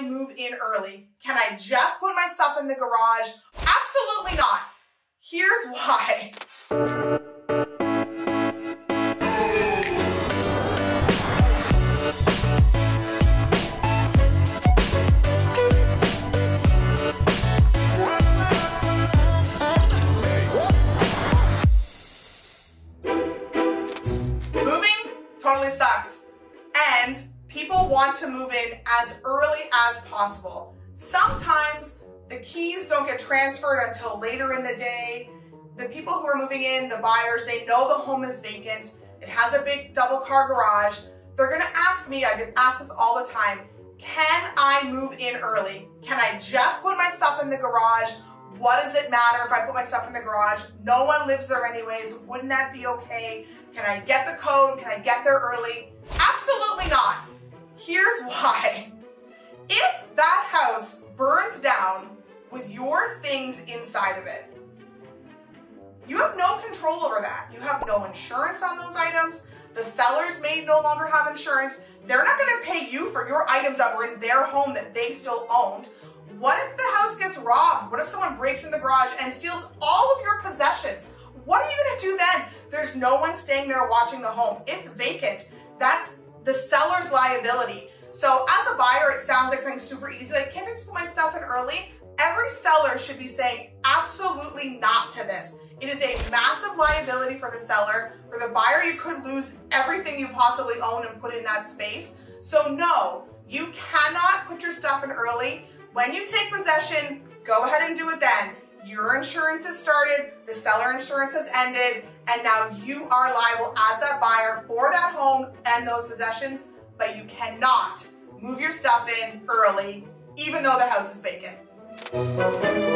I move in early? Can I just put my stuff in the garage? Absolutely not. Here's why. To move in as early as possible. Sometimes the keys don't get transferred until later in the day. The people who are moving in, the buyers, they know the home is vacant. It has a big double car garage. They're gonna ask me, I get asked this all the time, can I move in early? Can I just put my stuff in the garage? What does it matter if I put my stuff in the garage? No one lives there anyways. Wouldn't that be okay? Can I get the code? Can I get there early? Absolutely not. Here's why. If that house burns down with your things inside of it, you have no control over that. You have no insurance on those items. The sellers may no longer have insurance. They're not going to pay you for your items that were in their home that they still owned. What if the house gets robbed? What if someone breaks in the garage and steals all of your possessions? What are you going to do then? There's no one staying there watching the home. It's vacant. That's the seller's liability. So as a buyer, it sounds like something super easy, like, can't I just put my stuff in early? Every seller should be saying absolutely not to this. It is a massive liability for the seller. For the buyer, you could lose everything you possibly own and put in that space. So no, you cannot put your stuff in early. When you take possession, go ahead and do it then. Your insurance has started, the seller insurance has ended, and now you are liable as that buyer for that home and those possessions, but you cannot move your stuff in early, even though the house is vacant.